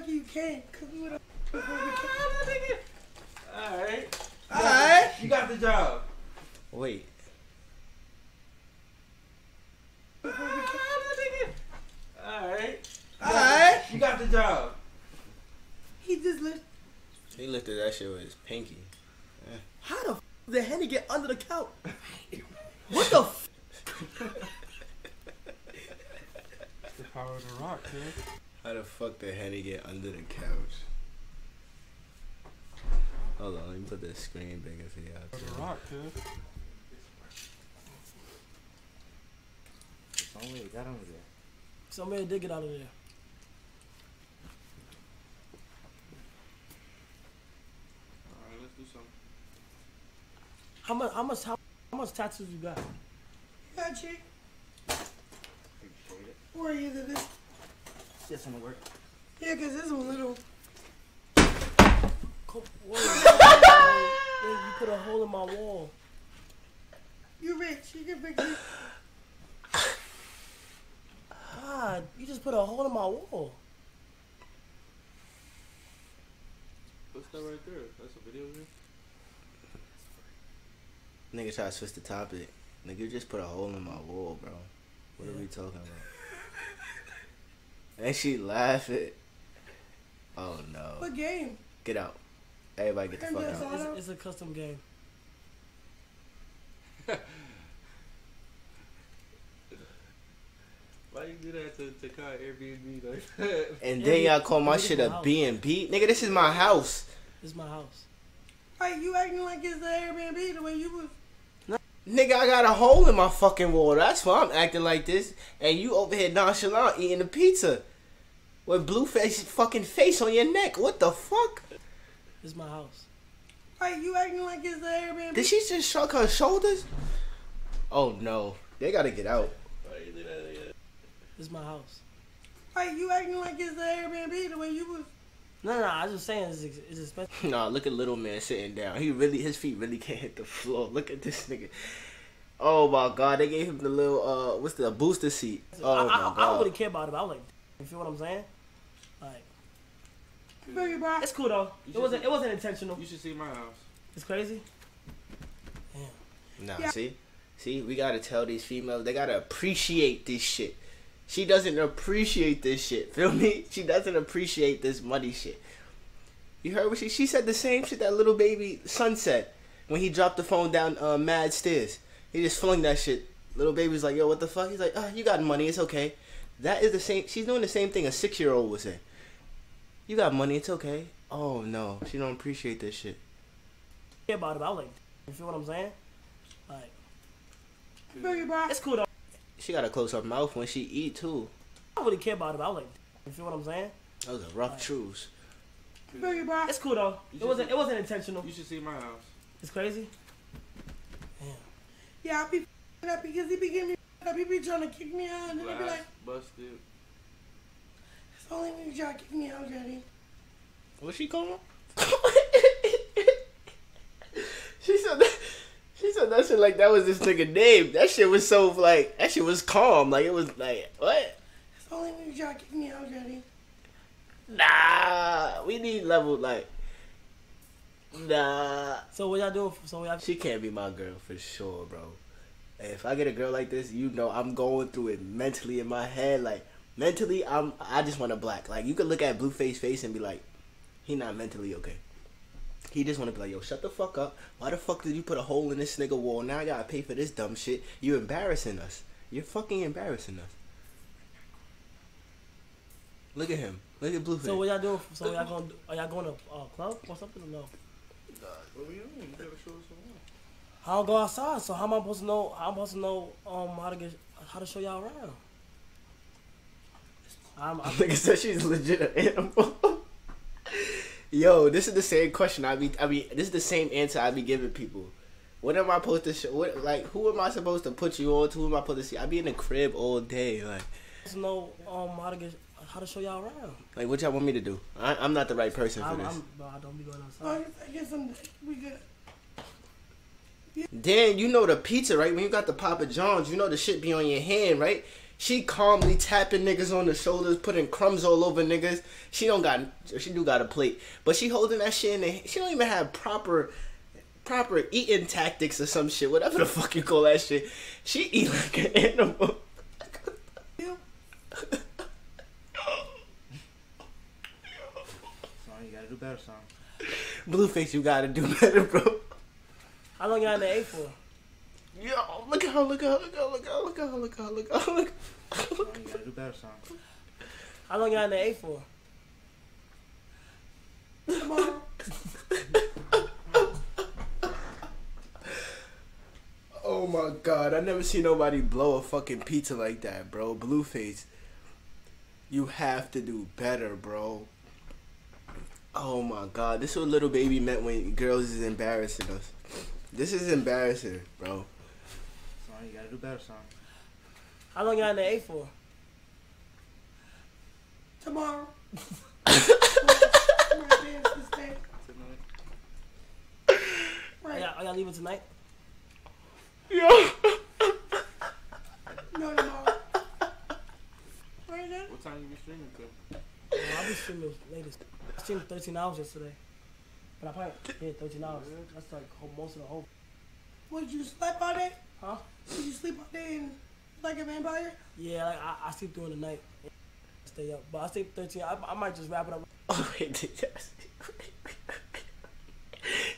like you can't cook me with a nigga. Alright. Alright. You got the job. Wait. Alright. Alright. You got the job. He just lifted. He lifted that shit with his pinky. Yeah. How the f did Henny get under the couch? What the f? It's the power of the rock, man. How the fuck did Henny get under the couch? Hold on, let me put this screen bigger for y'all. Power of the rock, man. Somebody got under there. Somebody did get out of there. How much tattoos you got? Got you. Where are you to this? Yes, I'm gonna work. Yeah, cause this is a little. You put a hole in my wall. You're rich. You can fix it. God, you just put a hole in my wall. What's that right there? That's a video game? Nigga try to switch the topic. Nigga, you just put a hole in my wall, bro. What are we talking about? And she laughing. Oh, no. What game? Get out. Everybody get the fuck out. It's a custom game. Why you do that to call Airbnb like that? And then y'all call my shit a B&B? Nigga, this is my house. This is my house. Why you acting like it's the Airbnb the way you was? No. Nigga, I got a hole in my fucking wall. That's why I'm acting like this. And you over here nonchalant eating the pizza. With Blueface fucking face on your neck. What the fuck? This is my house. Why you acting like it's the Airbnb? Did she just shrug her shoulders? Oh, no. They gotta get out. Why you do that? This is my house. Why you acting like it's the Airbnb the way you was? No, I was just saying it's expensive. Nah, look at little man sitting down. He really, his feet really can't hit the floor. Look at this nigga. Oh my god, they gave him the little what's the booster seat? Oh my god. I don't really care about it. But I was like, you feel what I'm saying? Like, it's cool though. It wasn't intentional. You should see my house. It's crazy. Damn. Nah, yeah. see, we gotta tell these females they gotta appreciate this shit. She doesn't appreciate this shit, feel me? She doesn't appreciate this muddy shit. You heard what she said the same shit that little baby son said when he dropped the phone down mad stairs. He just flung that shit. Little baby's like, yo, what the fuck? He's like, oh, you got money, it's okay. That is the same, she's doing the same thing a 6-year-old would say. You got money, it's okay. Oh no, she don't appreciate this shit. I don't care about it, but I like, you feel what I'm saying? Like, it's cool though. She gotta close her mouth when she eat too. I don't really care about it. But I was like, you feel what I'm saying? That was a rough truce. It's cool though. It wasn't intentional. You should see my house. It's crazy. Damn. Yeah, I be f***ing up because he be giving me f***ing up. He be trying to kick me out, and then he be like, busted. It's only when you try to kick me out, Daddy. What's she calling? She said that. She said that shit like that was this nigga name. That shit was so like, that shit was calm. Like it was like, what? It's only when you try to kick me out, Daddy. Nah, we need level like, nah. So what y'all doing? She can't be my girl for sure, bro. If I get a girl like this, you know I'm going through it mentally in my head. Like mentally, I just want to black. Like you could look at Blueface face and be like, he not mentally okay. He just want to be like, yo, shut the fuck up. Why the fuck did you put a hole in this nigga wall? Now I gotta pay for this dumb shit. You're embarrassing us. You're fucking embarrassing us. Look at him. Look at Blueface. So what y'all doing? So y'all going? Are y'all going to a club or something or no? What we doing? You gotta show us around. I don't go outside, so how am I supposed to know? How am I supposed to know how to show y'all around? I think said she's legit an animal. Yo, this is the same question this is the same answer I be giving people. What am I supposed to show? What, like, who am I supposed to put you on to? Who am I supposed to see? I be in the crib all day, like. I just know how to show y'all around. Like, what y'all want me to do? I'm not the right person for this. Bro, I don't be going outside. I guess we good. Yeah. Then you know the pizza, right? When you got the Papa John's, you know the shit be on your hand, right? She calmly tapping niggas on the shoulders, putting crumbs all over niggas. She do got a plate, but she holding that shit in the, she don't even have proper eating tactics or some shit, whatever the fuck you call that shit. She eat like an animal. Do better, son. Blueface, you gotta do better, bro. How long y'all in the A for? Yo, look how. You gotta do better, son. How long y'all in the A for? Come on. Oh my God, I never seen nobody blow a fucking pizza like that, bro. Blueface, you have to do better, bro. Oh my God, this is what Little Baby meant when girls is embarrassing us. This is embarrassing, bro. Son, you gotta do better, son. How long y'all in the A for? Tomorrow. Right. Are y'all leaving tonight? Yo. No, tomorrow. Right now. What time you be streaming to? I'll be streaming latest. I streamed 13 hours yesterday, but I probably did 13 hours. That's like most of the whole. What, did you sleep all day? Huh? Did you sleep all day and like a vampire? Yeah, like I sleep during the night. I stay up, but I sleep 13. I might just wrap it up. Oh wait.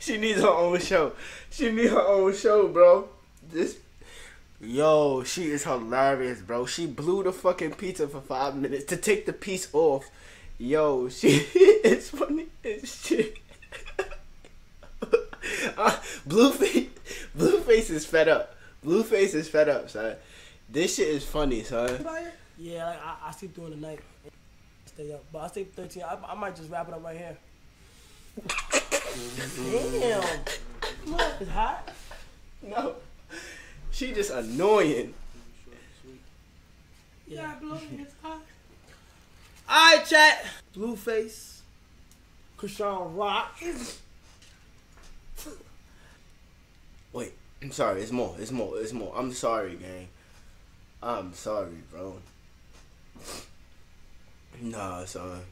She needs her own show. She needs her own show, bro. This. Yo, she is hilarious, bro. She blew the fucking pizza for 5 minutes to take the piece off. Yo, she is funny as shit. Blueface is fed up. Blueface is fed up, son. This shit is funny, son. Yeah, like I sleep during the night. I stay up, but I sleep 13. I might just wrap it up right here. Damn, look, it's hot. No, she just annoying. Yeah, Blueface, it's hot. Alright, chat. Blueface, Chrisean Rock. Wait, I'm sorry. It's more. I'm sorry, gang. I'm sorry, bro. Nah, son.